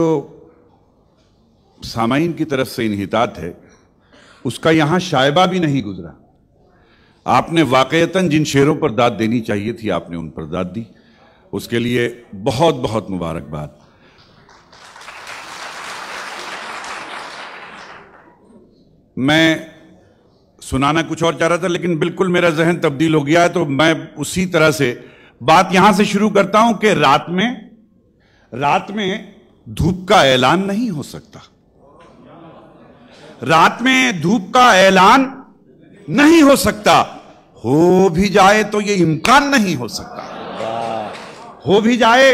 जो सामाइन की तरफ से इनहितात है उसका यहाँ शायबा भी नहीं गुजरा। आपने वाकयतन जिन शेरों पर दाद देनी चाहिए थी आपने उन पर दाद दी, उसके लिए बहुत बहुत मुबारकबाद। मैं सुनाना कुछ और चाह रहा था लेकिन बिल्कुल मेरा जहन तब्दील हो गया है, तो मैं उसी तरह से बात यहां से शुरू करता हूं कि रात में धूप का ऐलान नहीं हो सकता, रात में धूप का ऐलान नहीं हो सकता। हो भी जाए तो यह इम्कान नहीं हो सकता, हो भी जाए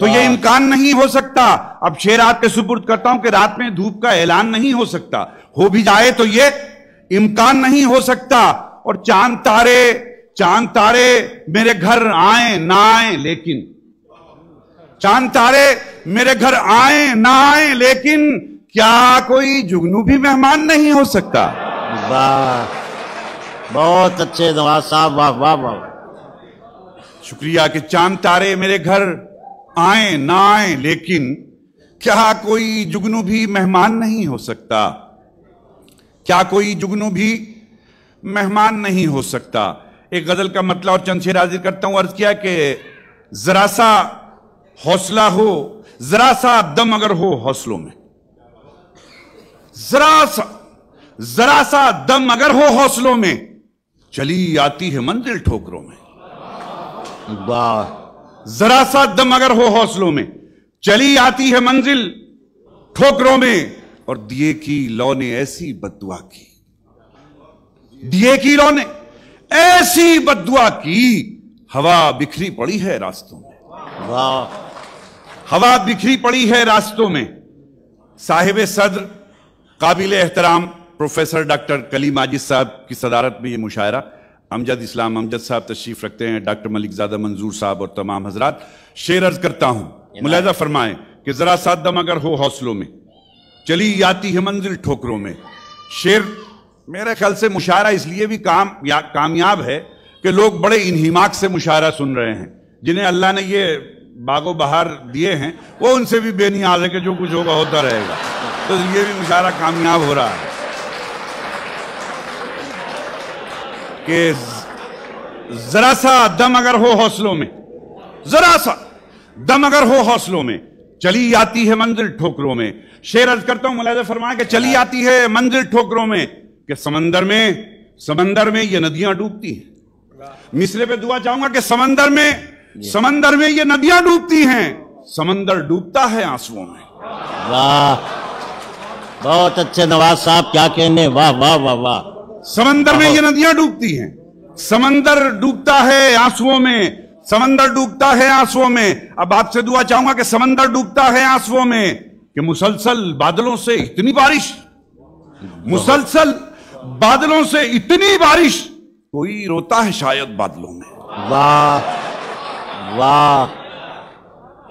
तो यह इम्कान नहीं हो सकता। अब शेर आपके सुपुर्द करता हूं कि रात में धूप का ऐलान नहीं हो सकता, हो भी जाए तो यह इम्कान नहीं हो सकता। और चांद तारे मेरे घर आए ना आए लेकिन, चांद तारे मेरे घर आए ना आए लेकिन, क्या कोई जुगनू भी मेहमान नहीं हो सकता। वाह, बहुत अच्छे नवाज साहब, वाह वाह वाह, शुक्रिया। कि चांद तारे मेरे घर आए ना आए लेकिन, क्या कोई जुगनू भी मेहमान नहीं हो सकता, क्या कोई जुगनू भी मेहमान नहीं हो सकता। एक गजल का मतला और चंद शेर हाजिर करता हूं। अर्ज किया कि जरा सा हौसला हो, जरा सा दम अगर हो हौसलों में, जरा सा दम अगर हो हौसलों में, चली आती है मंजिल ठोकरों में। वाह, जरा सा दम अगर हो हौसलों में, चली आती है मंजिल ठोकरों में। और दिए की लौ ने ऐसी बद्दुआ की, दिए की लौ ने ऐसी बद्दुआ की, हवा बिखरी पड़ी है रास्तों में। वाह, हवा बिखरी पड़ी है रास्तों में। साहिब सद्र काबिल एहतराम प्रोफेसर डॉक्टर कलीम आजिज साहब की सदारत में ये मुशायरा, अमजद इस्लाम अमजद साहब तशरीफ रखते हैं, डॉक्टर मलिकजादा मंजूर साहब और तमाम हजरात। शेर अर्ज करता हूं, मुलाहिजा फरमाएं कि जरा सा दम अगर हो हौसलों में, चली आती है मंजिल ठोकरों में। शेर मेरे ख्याल से मुशायरा इसलिए भी कामयाब है कि लोग बड़े इन्हिमाक से मुशायरा सुन रहे हैं, जिन्हें अल्लाह ने ये बागो बहार दिए हैं वो उनसे भी बेनियाज है कि जो कुछ होगा होता रहेगा, तो ये भी मुशायरा कामयाब हो रहा है। कि जरा सा दम अगर हो हौसलों में, जरा सा दम अगर हो हौसलों में, चली आती है मंजिल ठोकरों में। शेर अर्ज करता हूं, मुलाहिजा फरमाएं कि चली आती है मंजिल ठोकरों में, कि समंदर में ये नदियां डूबती हैं। मिसरे पे दुआ चाहूंगा कि समंदर में ये नदियां डूबती हैं, समंदर डूबता है आंसुओं में। वाह, बहुत अच्छे नवाज साहब, क्या कहने, वाह वाह वाह वाह। समंदर में ये नदियां डूबती हैं, समंदर डूबता है आंसुओं में, समंदर डूबता है आंसुओं में। अब आपसे दुआ चाहूंगा कि समंदर डूबता है आंसुओं में, कि मुसलसल बादलों से इतनी बारिश, कोई रोता है शायद बादलों में। वाह वाह,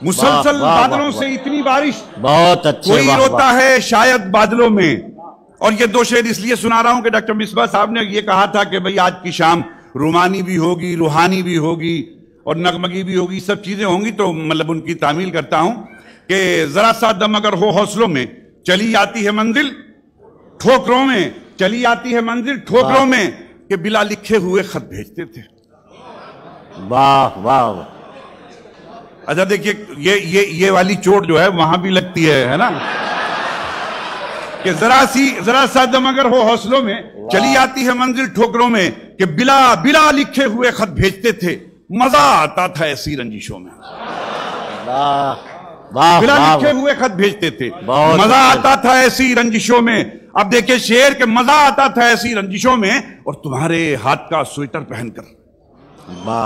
मुसलसल बादलों से इतनी बारिश, बहुत अच्छे, कोई रोता है शायद बादलों में। और ये दो शेर इसलिए सुना रहा हूं कि डॉक्टर मिसबा साहब ने ये कहा था कि भाई आज की शाम रूमानी भी होगी, रूहानी भी होगी और नगमगी भी होगी, सब चीजें होंगी, तो मतलब उनकी तामील करता हूं कि जरा सा दम अगर हो हौसलों में, चली आती है मंजिल ठोकरों में, चली आती है मंजिल ठोकरों में, कि बिला लिखे हुए खत भेजते थे। वाह वाह, अच्छा देखिए ये वाली चोट जो है वहां भी लगती है ना, कि जरा सा दम अगर हो हौसलों में, चली आती है मंजिल ठोकरों में, कि बिला लिखे हुए खत भेजते थे, मजा आता था ऐसी रंजिशों में। बिला लिखे हुए खत भेजते थे, मजा आता था ऐसी रंजिशों में। अब देखिए शेर, के मजा आता था ऐसी रंजिशों में, और तुम्हारे हाथ का स्वेटर पहनकर,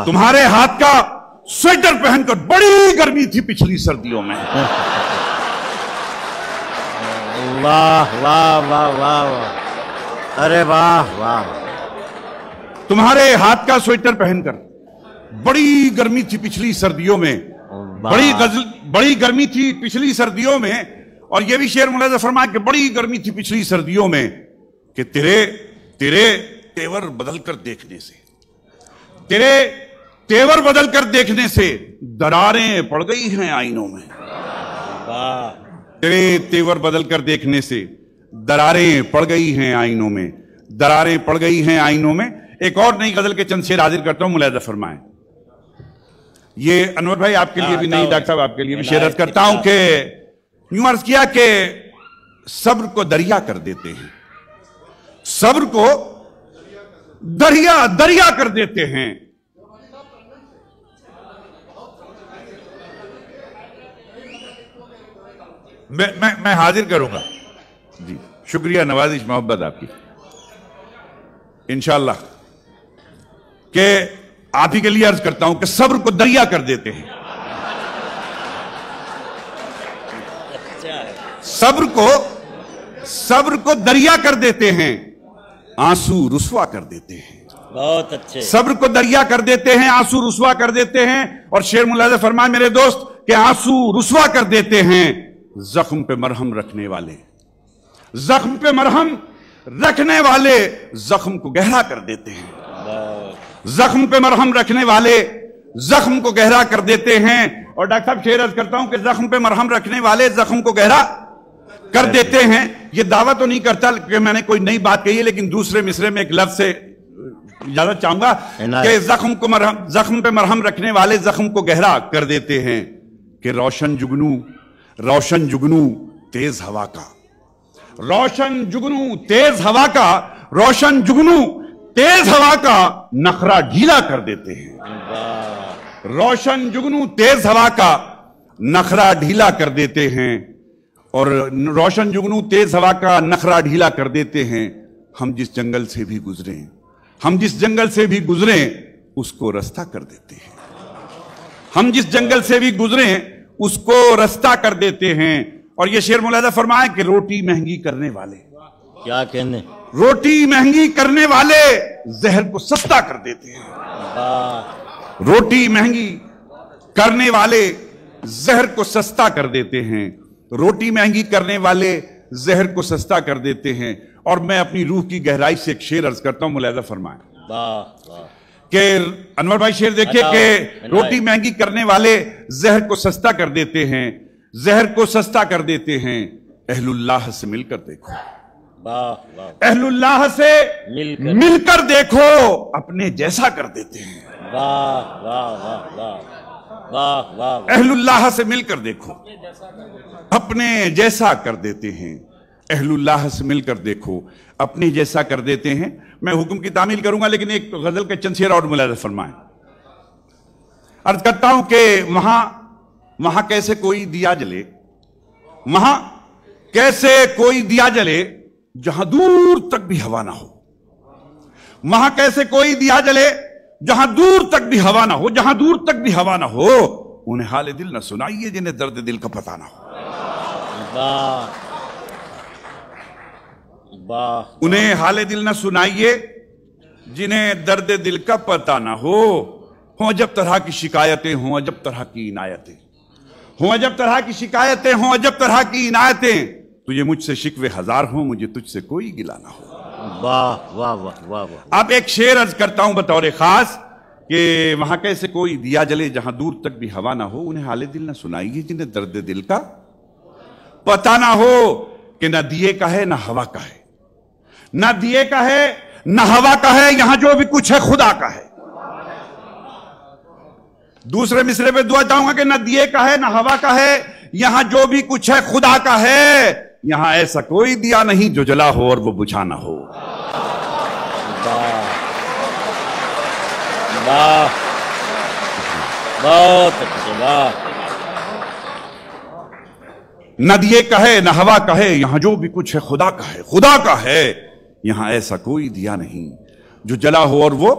तुम्हारे हाथ का स्वेटर पहनकर, बड़ी गर्मी थी पिछली सर्दियों में। वाह वाह वाह वाह, अरे वाह वाह, तुम्हारे हाथ का स्वेटर पहनकर, बड़ी गर्मी थी पिछली सर्दियों में, बड़ी गर्मी थी पिछली सर्दियों में। और यह भी शेर मुलाहिजा फरमाया कि बड़ी गर्मी थी पिछली सर्दियों में, कि तेरे तेवर बदलकर देखने से, तेरे तेवर बदलकर देखने से, दरारें पड़ गई हैं आईनों में। वाह, तेवर बदल कर देखने से दरारें पड़ गई हैं आइनों में, दरारें पड़ गई हैं आइनों में। एक और नई गजल के चंद शेर हाजिर करता हूं, मुलाहिजा फरमाएं। ये अनवर भाई आपके लिए भी नहीं, डॉक्टर साहब आपके लिए भी शेर अर्ज करता हूं कि यूं अर्ज किया कि सब्र को दरिया कर देते हैं, सब्र को दरिया दरिया कर देते हैं। मैं हाजिर करूंगा जी, शुक्रिया नवाजिश मोहब्बत आपकी, इंशाल्लाह के आप ही के लिए अर्ज करता हूं कि सब्र को दरिया कर देते हैं, सब्र को दरिया कर देते हैं, आंसू रुसवा कर देते हैं। बहुत अच्छे। सब्र को दरिया कर देते हैं, आंसू रुसवा कर देते हैं। और शेर मुलाहिजा फरमाए मेरे दोस्त के आंसू रुसवा कर देते हैं, जख्म पे मरहम रखने वाले, जख्म पे मरहम रखने वाले जख्म को गहरा कर देते हैं, जख्म पे मरहम रखने वाले जख्म को गहरा कर देते हैं। और डॉक्टर साहब शेर अर्ज करता हूं कि जख्म पे मरहम रखने वाले जख्म को गहरा कर देते हैं। यह दावा तो नहीं करता कि मैंने कोई नई बात कही है, लेकिन दूसरे मिसरे में एक लफ्ज से ज्यादा चाहूंगा कि जख्म पे मरहम रखने वाले जख्म को गहरा कर देते हैं कि रोशन जुगनू तेज हवा का, रोशन जुगनू तेज हवा का, रोशन जुगनू तेज हवा का नखरा ढीला कर देते हैं, रोशन जुगनू तेज हवा का नखरा ढीला कर देते हैं। और रोशन जुगनू तेज हवा का नखरा ढीला कर देते हैं। हम जिस जंगल से भी गुजरे, हम जिस जंगल से भी गुजरे उसको रास्ता कर देते हैं, हम जिस जंगल से भी गुजरे उसको रास्ता कर देते हैं। और ये शेर मुलाहिजा फरमाए कि रोटी महंगी करने वाले, क्या कहने, रोटी महंगी करने वाले जहर को सस्ता कर देते हैं, रोटी महंगी करने वाले जहर को सस्ता कर देते हैं, रोटी महंगी करने वाले जहर को सस्ता कर देते हैं। और मैं अपनी रूह की गहराई से एक शेर अर्ज करता हूं, मुलाहिजा फरमाए के अनवर भाई शेर देखिए कि रोटी महंगी करने वाले जहर को सस्ता कर देते हैं, जहर को सस्ता कर देते हैं। अहलुल्लाह से मिलकर देखो, अहलुल्लाह से मिलकर देखो अपने जैसा कर देते हैं, अहलुल्लाह से मिलकर देखो अपने जैसा कर देते हैं, अहलुल्लाह से मिलकर देखो अपने जैसा कर देते हैं। मैं हुक्म की तामील करूंगा, लेकिन एक गजल के चंद शेर और मुलाहिजा फरमाएं। अर्ज करता हूं कि वहां कैसे कोई दिया जले, वहां कैसे कोई दिया जले जहां दूर तक भी हवा ना हो, वहां कैसे कोई दिया जले जहां दूर तक भी हवा ना हो, जहां दूर तक भी हवा ना हो, उन्हें हाल दिल ना सुनाइए जिन्हें दर्द दिल का पता ना हो, उन्हें हाल दिल ना सुनाइए जिन्हें दर्द दिल का पता ना हो जब तरह की शिकायतें हों, जब तरह की इनायतें हों, जब तरह की शिकायतें हों, जब तरह की इनायतें, तुझे मुझसे शिकवे हजार हों, मुझे तुझसे कोई गिला ना हो। वाह वाह वाह वाह वाह। अब एक शेर अर्ज करता हूं बतौर खास कि वहां कैसे कोई दिया जले जहां दूर तक भी हवा ना हो, उन्हें हाले दिल ना सुनाइए जिन्हें दर्द दिल का पता ना हो। कि ना दिए का है ना हवा का है, ना दिए का है ना हवा का है, यहां जो भी कुछ है खुदा का है। दूसरे मिसरे पे दुआ चाहूंगा कि ना दिए का है ना हवा का है, यहां जो भी कुछ है खुदा का है, यहां ऐसा कोई दिया नहीं जो जला हो और वो बुझा ना हो। ना दिए का है ना हवा का है, यहां जो भी कुछ है खुदा का है, खुदा का है, यहां ऐसा कोई दिया नहीं जो जला हो और वो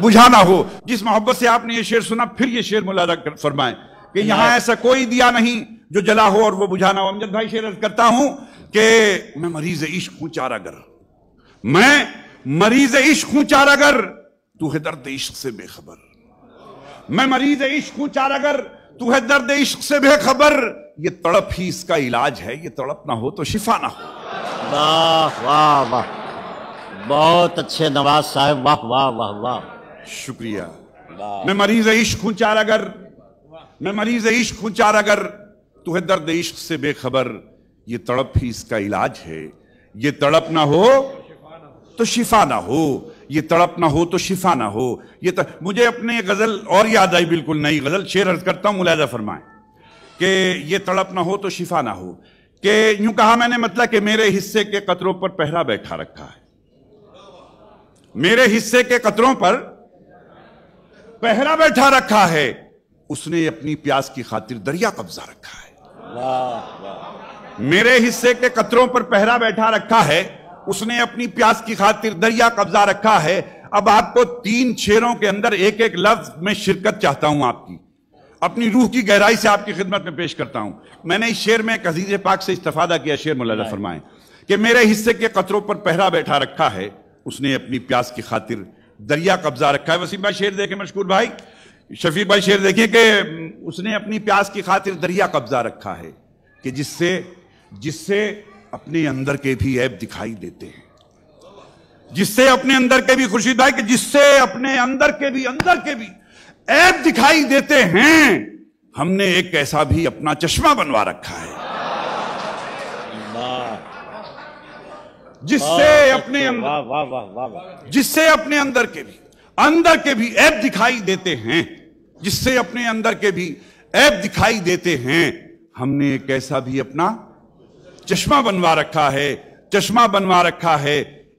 बुझाना हो। जिस मोहब्बत से आपने ये शेर सुना, फिर ये शेर मुलाहिजा फरमाएं कि यहां ऐसा कोई दिया नहीं जो जला हो और वो बुझाना हो। अमजद भाई शेर अर्ज करता हूं कि मैं मरीज इश्क हूं चारागर, मैं मरीज इश्क हूं चारागर, तू है दर्द इश्क से बेखबर, मैं मरीज इश्क हूं चारागर, तू है दर्द इश्क से बेखबर, ये तड़प ही इसका इलाज है, ये तड़प ना हो तो शिफा ना हो। वाह वाह वाह, बहुत अच्छे नवाज साहब, वाह वाह वाह वाह, शुक्रिया। मैं मरीज इश्क हूं चारागर, मैं मरीज इश्क हूं चारागर, तो है दर्द इश्क से बेखबर, ये तड़प ही इसका इलाज है। ये तड़प ना हो तो शिफा ना हो, ये तड़प ना हो तो शिफा ना हो। ये मुझे अपने गज़ल और याद आई, बिल्कुल नई गज़ल, शेर अर्ज करता हूँ, मुलाहिज़ा फरमाएं कि ये तड़प ना हो तो शिफा ना हो। कि यूं कहा मैंने मतलब कि मेरे हिस्से के कतरों पर पहरा बैठा रखा है, मेरे हिस्से के कतरों पर पहरा बैठा रखा है, उसने अपनी प्यास की खातिर दरिया कब्जा रखा है। वाह वाह। मेरे हिस्से के कतरों पर पहरा बैठा रखा है, उसने अपनी प्यास की खातिर दरिया कब्जा रखा है। अब आपको 3 शेरों के अंदर एक एक लफ्ज में शिरकत चाहता हूं, आपकी अपनी रूह की गहराई से आपकी खिदमत में पेश करता हूं। मैंने इस शेर में अज़ीज़ पाक से इस्तफादा किया, शेर मुलाहिज़ा फरमाएं कि मेरे हिस्से के कतरों पर पहरा बैठा रखा है, उसने अपनी प्यास की खातिर दरिया कब्जा रखा है। वसीम भाई शेर देखे, मशकूर भाई, शफी भाई शेर देखिए कि उसने अपनी प्यास की खातिर दरिया कब्जा रखा है कि जिससे जिससे अपने अंदर के भी ऐब दिखाई देते हैं, जिससे अपने अंदर के भी, खुर्शीद भाई, कि जिससे अपने अंदर के भी ऐब दिखाई देते हैं, हमने एक ऐसा भी अपना चश्मा बनवा रखा है। जिससे अपने अंदर के भी ऐब दिखाई देते हैं, जिससे अपने अंदर के भी ऐब दिखाई देते हैं, हमने एक ऐसा भी अपना चश्मा बनवा रखा है, चश्मा बनवा रखा है।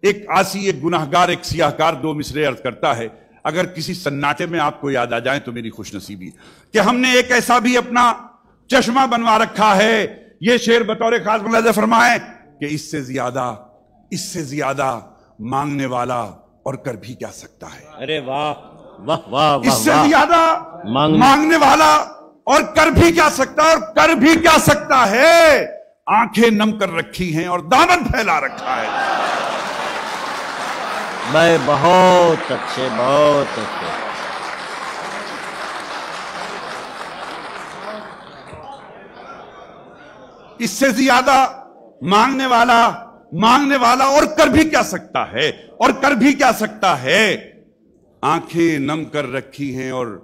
एक आसी, एक गुनाहगार, एक सियाहकार, 2 मिसरे अर्ज करता है। अगर किसी सन्नाटे में आपको याद आ जाए तो मेरी खुशनसीबी कि हमने एक ऐसा भी अपना चश्मा बनवा रखा है। यह शेर बतौर खास मुलाहिज़ा फरमाए कि इससे ज्यादा मांगने वाला और कर भी क्या सकता है। अरे वाह वाह वाह। इससे ज्यादा मांगने वाला और कर भी क्या सकता है, और कर भी क्या सकता है। आंखें नम कर रखी हैं और दामन फैला रखा है। भाई बहुत अच्छे, बहुत अच्छे। इससे ज्यादा मांगने वाला और कर भी क्या सकता है, और कर भी क्या सकता है। आंखें नम कर रखी हैं और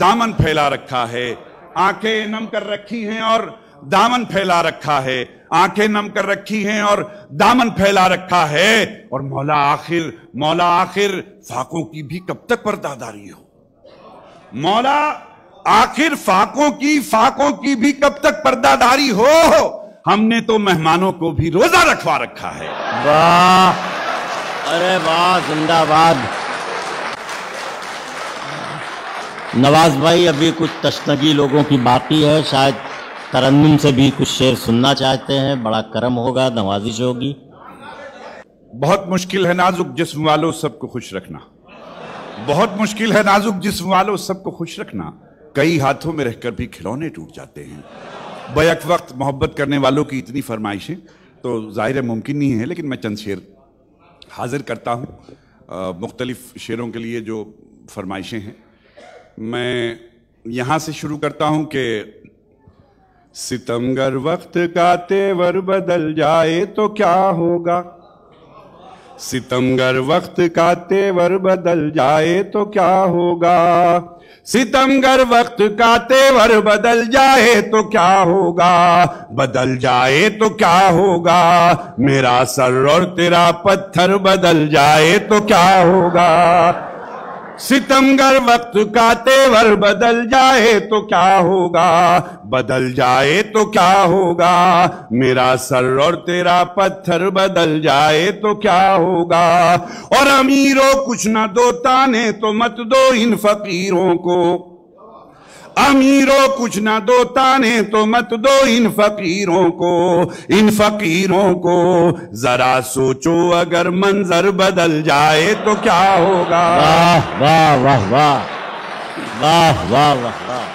दामन फैला रखा है। आंखें नम कर रखी हैं और दामन फैला रखा है। आंखें नम कर रखी हैं और दामन फैला रखा है। और मौला आखिर फाकों की भी कब तक पर्दादारी हो। मौला आखिर फाकों की भी कब तक पर्दादारी हो। हमने तो मेहमानों को भी रोजा रखवा रखा है। वाह, अरे वाह, जिंदाबाद। नवाज भाई, अभी कुछ तशनगी लोगों की बाकी है, शायद तरन्नुम से भी कुछ शेर सुनना चाहते हैं। बड़ा करम होगा, नवाजिश होगी। बहुत मुश्किल है नाजुक जिस्म वालों सबको खुश रखना, बहुत मुश्किल है नाजुक जिस्म वालों सबको खुश रखना। कई हाथों में रहकर भी खिलौने टूट जाते हैं। बैक वक्त मोहब्बत करने वालों की इतनी फरमाइशें तो ज़ाहिर मुमकिन नहीं है, लेकिन मैं चंद शेर हाजिर करता हूँ मुख्तलिफ़ शेरों के लिए जो फरमाइशें हैं। मैं यहाँ से शुरू करता हूँ कि सितमगर वक्त का तेवर बदल जाए तो क्या होगा, सितमगर वक्त का तेवर बदल जाए तो क्या होगा, सितमगर वक्त का तेवर बदल जाए तो क्या होगा, बदल जाए तो क्या होगा, मेरा सर और तेरा पत्थर बदल जाए तो क्या होगा, सितमगर वक्त का तेवर बदल जाए तो क्या होगा, बदल जाए तो क्या होगा, मेरा सर और तेरा पत्थर बदल जाए तो क्या होगा, और अमीरों कुछ न दो ताने तो मत दो इन फकीरों को, अमीरों कुछ न दो ताने तो मत दो इन फकीरों को, इन फकीरों को, जरा सोचो अगर मंजर बदल जाए तो क्या होगा। वाह वाह वाह वाह वाह वाह वाह।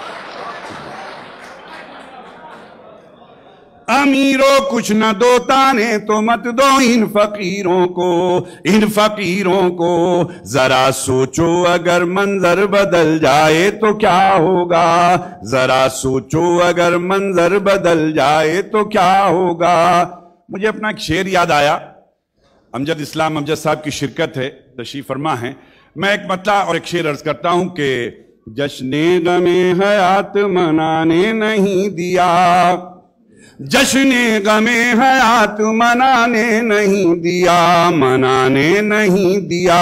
अमीरों कुछ न दो ताने तो मत दो इन फकीरों को, इन फकीरों को, जरा सोचो अगर मंजर बदल जाए तो क्या होगा, जरा सोचो अगर मंजर बदल जाए तो क्या होगा। मुझे अपना एक शेर याद आया, अमजद साहब की शिरकत है, तशरीफ फरमा है। मैं एक मतला और एक शेर अर्ज करता हूं कि जश्ने गमे हयात मनाने नहीं दिया, जश्ने गमे हयात मनाने नहीं दिया, मनाने नहीं दिया।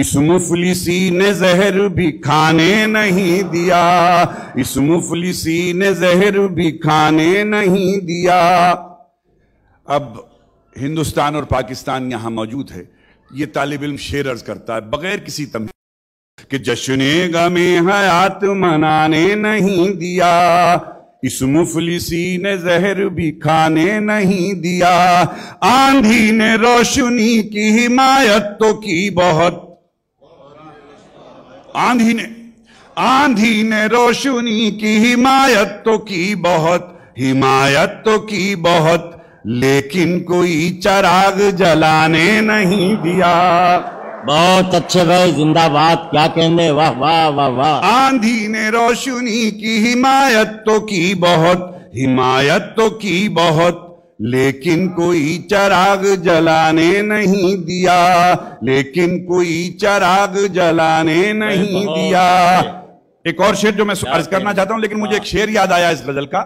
इस मुफलिसी ने जहर भी खाने नहीं दिया, इस मुफलिसी ने जहर भी खाने नहीं दिया। अब हिंदुस्तान और पाकिस्तान यहाँ मौजूद है, ये तालिब इल्म शेर अर्ज करता है बगैर किसी तम कि जश्ने गमे हयात मनाने नहीं दिया, इस मुफलिसी ने जहर भी खाने नहीं दिया। आंधी ने रोशनी की हिमायत तो की बहुत, आंधी ने रोशनी की हिमायत तो की बहुत, हिमायत तो की बहुत, लेकिन कोई चराग जलाने नहीं दिया। बहुत अच्छे भाई, जिंदाबाद, क्या कहने, वाह वाह वाह वाह। आंधी ने रोशनी की हिमायत तो की बहुत, हिमायत तो की बहुत, लेकिन कोई चराग जलाने नहीं दिया, लेकिन कोई चराग जलाने नहीं दिया। एक और शेर जो मैं अर्ज करना चाहता हूं, लेकिन मुझे एक शेर याद आया इस गजल का,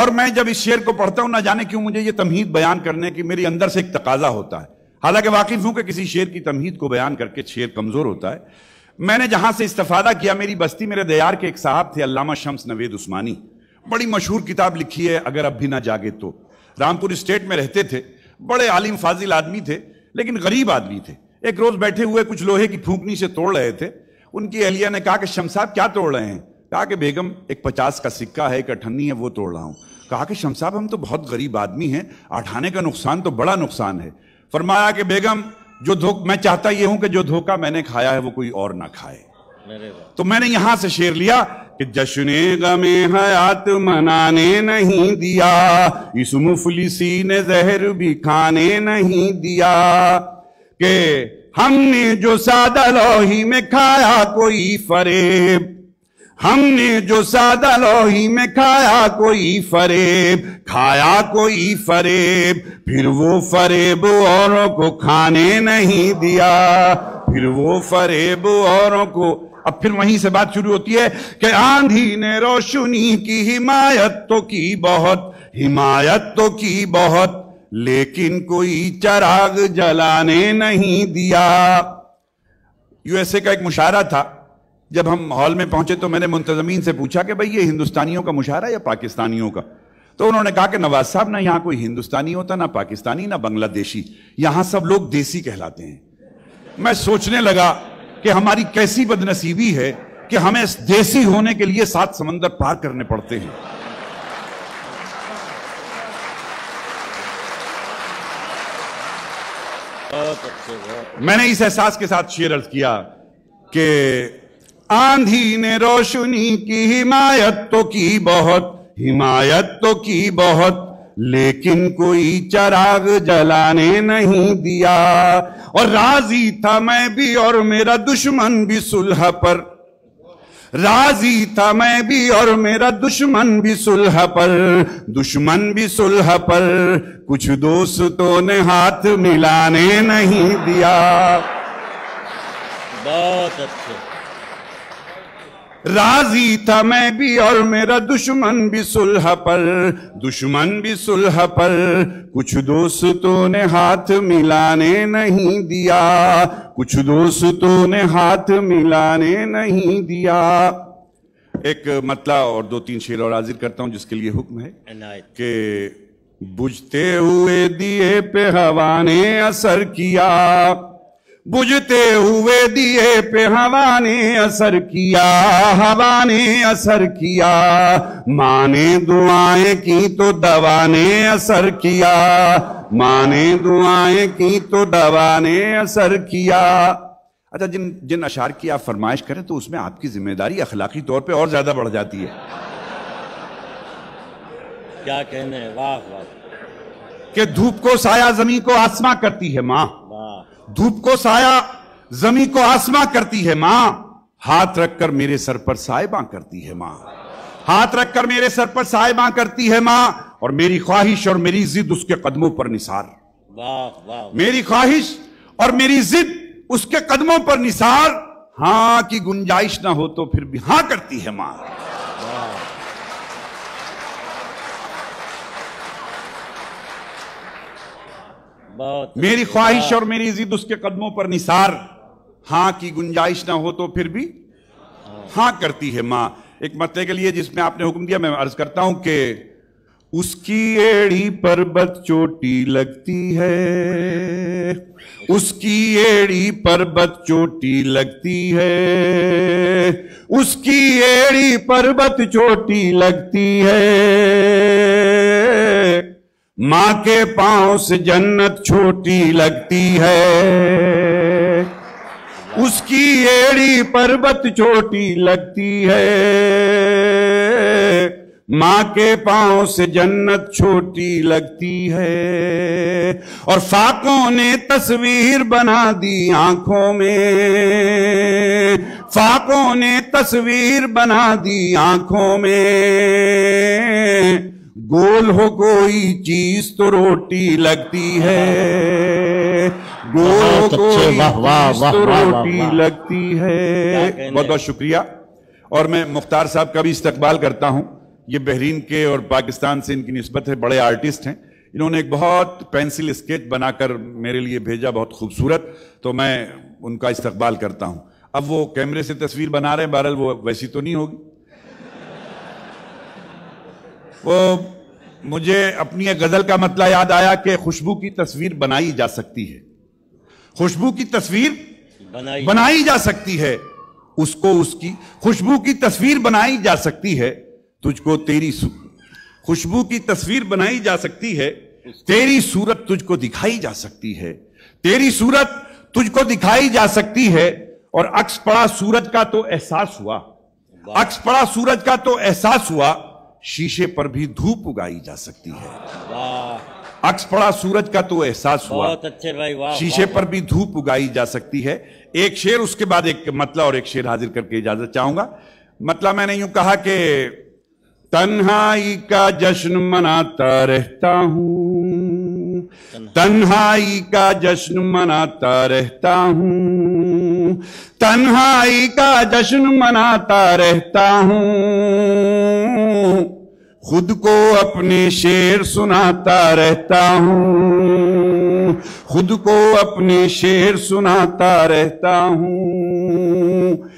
और मैं जब इस शेर को पढ़ता हूं ना जाने क्यों मुझे ये तमहीद बयान करने की मेरी अंदर से एक तकाजा होता है। हालांकि वाकिफ हूं कि किसी शेर की तमहीद को बयान करके शेर कमजोर होता है। मैंने जहां से इस्तफादा किया, मेरी बस्ती मेरे दयार के एक साहब थे अल्लामा शम्स नवेद उस्मानी, बड़ी मशहूर किताब लिखी है अगर अब भी ना जागे तो। रामपुर स्टेट में रहते थे, बड़े आलिम फाजिल आदमी थे, लेकिन गरीब आदमी थे। एक रोज बैठे हुए कुछ लोहे की फूंकनी से तोड़ रहे थे, उनकी अहलिया ने कहा कि शम्स साहब क्या तोड़ रहे हैं? कहा कि बेगम एक 50 का सिक्का है, एक 58 है, वो तोड़ रहा हूँ। कहा कि शम्स साहब हम तो बहुत गरीब आदमी हैं, 58 का नुकसान तो बड़ा नुकसान है। फरमाया कि बेगम मैं चाहता ये हूं कि जो धोखा मैंने खाया है वो कोई और ना खाए। तो मैंने यहां से शेर लिया कि जश्ने गमे हयात मनाने नहीं दिया, इस मुफलिसी ने जहर भी खाने नहीं दिया। के हमने जो सादा लोही में खाया कोई फरेब, हमने जो सादा लोही में खाया कोई फरेब, खाया कोई फरेब, फिर वो फरेब औरों को खाने नहीं दिया, फिर वो फरेब औरों को। अब फिर वहीं से बात शुरू होती है कि आंधी ने रोशनी की हिमायत तो की बहुत, हिमायत तो की बहुत, लेकिन कोई चराग जलाने नहीं दिया। यूएसए का एक मुशायरा था, जब हम हॉल में पहुंचे तो मैंने मुंतजमीन से पूछा कि भाई ये हिंदुस्तानियों का मुशायरा या पाकिस्तानियों का? तो उन्होंने कहा कि नवाज साहब ना यहाँ कोई हिंदुस्तानी होता, ना पाकिस्तानी, ना बांग्लादेशी, यहाँ सब लोग देसी कहलाते हैं। मैं सोचने लगा कि हमारी कैसी बदनसीबी है कि हमें देसी होने के लिए 7 समंदर पार करने पड़ते हैं। मैंने इस एहसास के साथ शेयर अर्ज किया कि आंधी ने रोशनी की हिमायत तो की बहुत, हिमायत तो की बहुत, लेकिन कोई चराग जलाने नहीं दिया। और राजी था मैं भी और मेरा दुश्मन भी सुलह पर, राजी था मैं भी और मेरा दुश्मन भी सुलह पर, दुश्मन भी सुलह पर, कुछ दोस्तों ने हाथ मिलाने नहीं दिया। बहुत अच्छे। राजी था मैं भी और मेरा दुश्मन भी सुलह पर, दुश्मन भी सुलह पर, कुछ दोस्तों ने हाथ मिलाने नहीं दिया, कुछ दोस्तों ने हाथ मिलाने नहीं दिया। एक मतला और 2-3 शेर और हाजिर करता हूं जिसके लिए हुक्म है कि बुझते हुए दिए पे हवा ने असर किया, बुझते हुए दिए पे हवा ने असर किया, हवा ने असर किया, माँ ने दुआएं की तो दवा ने असर किया, माँ ने दुआएं की तो दवा ने असर किया। अच्छा, जिन अशार की आप फरमाइश करें तो उसमें आपकी जिम्मेदारी अखलाकी तौर पे और ज्यादा बढ़ जाती है। क्या कहने, वाह वाह। कि धूप को साया जमीन को आसमां करती है माँ, धूप को साया जमी को आसमां करती है माँ, हाथ रखकर मेरे सर पर साहिबां करती है माँ, हाथ रखकर मेरे सर पर साहिबां करती है माँ, और मेरी ख्वाहिश और मेरी जिद उसके कदमों पर निसार। वाह वाह। मेरी ख्वाहिश और मेरी जिद उसके कदमों पर निसार, हां की गुंजाइश ना हो तो फिर भी हां करती है मां। मेरी ख्वाहिश और मेरी जिद उसके कदमों पर निसार, हां की गुंजाइश ना हो तो फिर भी हां करती है मां। एक मसले के लिए जिसमें आपने हुक्म दिया, मैं अर्ज करता हूं कि उसकी एड़ी पर्वत चोटी लगती है, उसकी एड़ी पर्वत चोटी लगती है, उसकी एड़ी पर्वत चोटी लगती है, माँ के पांव से जन्नत छोटी लगती है, उसकी एड़ी पर्वत छोटी लगती है, माँ के पांव से जन्नत छोटी लगती है। और फाकों ने तस्वीर बना दी आंखों में, फाकों ने तस्वीर बना दी आंखों में, गोल हो कोई चीज तो रोटी लगती है, गोल हो कोई चीज तो रोटी लगती है। बहुत बहुत शुक्रिया। और मैं मुख्तार साहब का भी इस्तकबाल करता हूं, ये बहरीन के और पाकिस्तान से इनकी निस्बत है, बड़े आर्टिस्ट हैं। इन्होंने एक बहुत पेंसिल स्केच बनाकर मेरे लिए भेजा, बहुत खूबसूरत, तो मैं उनका इस्तकबाल करता हूं। अब वो कैमरे से तस्वीर बना रहे हैं, बहरहाल वो वैसी तो नहीं होगी। वो मुझे अपनी एक गज़ल का मतला याद आया कि खुशबू की तस्वीर बनाई जा सकती है, खुशबू की तस्वीर बनाई जा सकती है, उसको उसकी खुशबू की तस्वीर बनाई जा सकती है, तुझको तेरी खुशबू की तस्वीर बनाई जा सकती है, तेरी सूरत तुझको दिखाई जा सकती है, तेरी सूरत तुझको दिखाई जा सकती है। और अक्स पड़ा सूरज का तो एहसास हुआ, अक्स पड़ा सूरज का तो एहसास हुआ, शीशे पर भी धूप उगाई जा सकती है। अक्स पड़ा सूरज का तो एहसास हुआ, बहुत अच्छे भाई, वाह, शीशे पर भी धूप उगाई जा सकती है। एक शेर, उसके बाद एक मतला और एक शेर हाजिर करके इजाजत चाहूंगा। मतला मैंने यूं कहा कि तन्हाई का जश्न मनाता रहता हूं, तन्हाई का जश्न मनाता रहता हूं, तन्हाई का जश्न मनाता रहता हूं, खुद को अपने शेर सुनाता रहता हूँ, खुद को अपने शेर सुनाता रहता हूँ।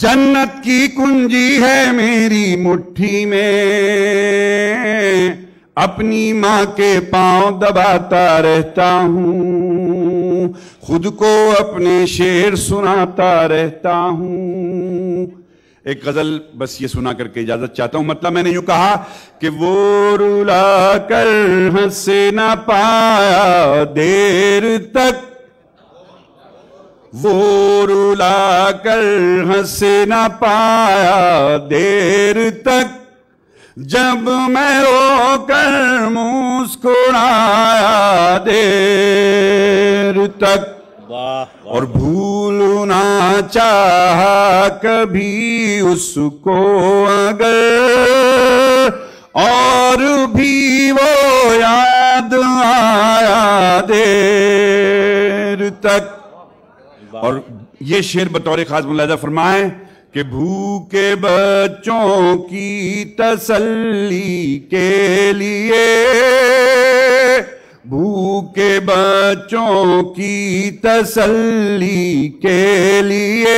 जन्नत की कुंजी है मेरी मुट्ठी में, अपनी माँ के पाँव दबाता रहता हूँ, खुद को अपने शेर सुनाता रहता हूँ। एक गजल बस ये सुना करके इजाजत चाहता हूं। मतलब मैंने यूं कहा कि वो रुला कर हंसे ना पाया देर तक, वो रुला कर हंसे ना पाया देर तक, जब मैं रो कर मुस्कुराया देर तक, और भूल ना चाहा कभी उसको अगर, और भी वो याद आया देर तक। और ये शेर बतौर खास मुलाजा फरमाए कि भूखे बच्चों की तसल्ली के लिए, भूखे बच्चों की तसल्ली के लिए,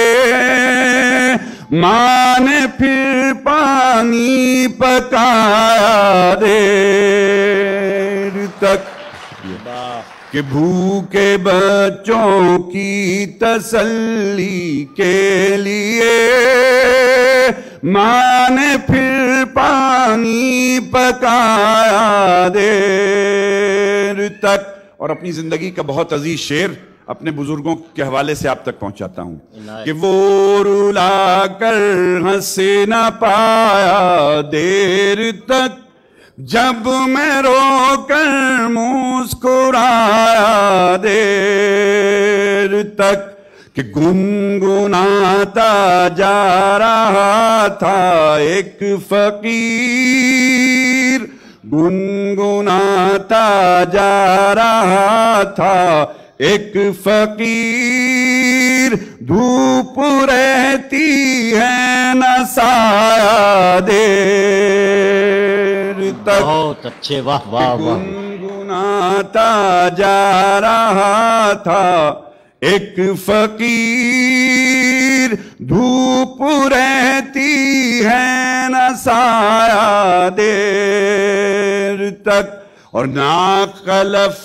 माँ ने फिर पानी पकाया देर तक, कि भूखे बच्चों की तसल्ली के लिए, माँ ने फिर पानी पकाया देर तक। और अपनी जिंदगी का बहुत अजीज शेर अपने बुजुर्गों के हवाले से आप तक पहुंचाता हूं कि वो रुला कर हंसे ना पाया देर तक, जब मैं रो कर मुस्कुराया देर तक, कि गुनगुनाता जा रहा था एक फकीर, गुनगुनाता जा रहा था एक फकीर, धूप रहती है न साया देर तक। बहुत अच्छे, वाह वाह वाह। गुनगुनाता जा रहा था एक फकीर, धूप रहती है न साया देर तक और ना कलफ